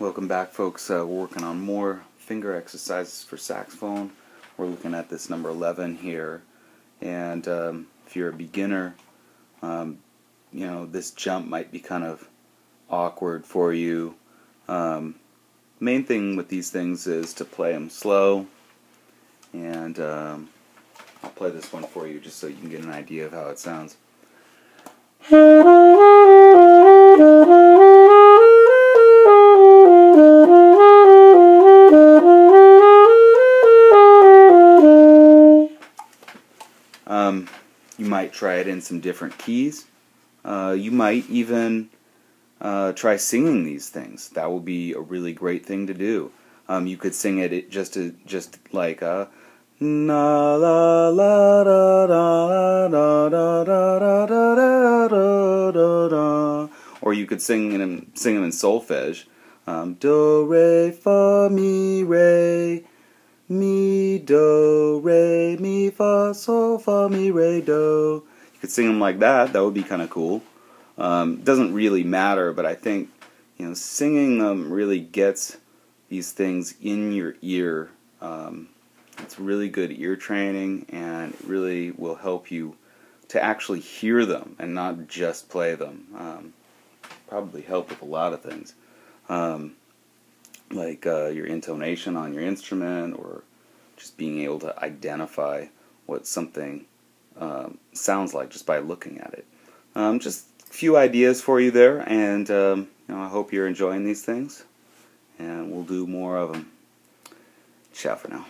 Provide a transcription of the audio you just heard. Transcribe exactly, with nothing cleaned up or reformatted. Welcome back, folks. Uh, we're working on more finger exercises for saxophone. We're looking at this number eleven here, and um, if you're a beginner, um, you know, this jump might be kind of awkward for you. Um, main thing with these things is to play them slow, and um, I'll play this one for you just so you can get an idea of how it sounds. Um, you might try it in some different keys. Uh, you might even uh, try singing these things. That would be a really great thing to do. Um, you could sing it just to, just like a na la la da da da da da da da da, or you could sing them sing them in solfege. Um, do re fa mi re. Mi, do, re, mi, fa, sol, fa, mi, re, do. You could sing them like that. That would be kind of cool. Um, doesn't really matter, but I think, you know, singing them really gets these things in your ear. Um, it's really good ear training, and it really will help you to actually hear them and not just play them. Um, probably help with a lot of things. Um, like uh, your intonation on your instrument, or just being able to identify what something um, sounds like just by looking at it. Um, just a few ideas for you there, and um, you know, I hope you're enjoying these things, and we'll do more of them. Ciao for now.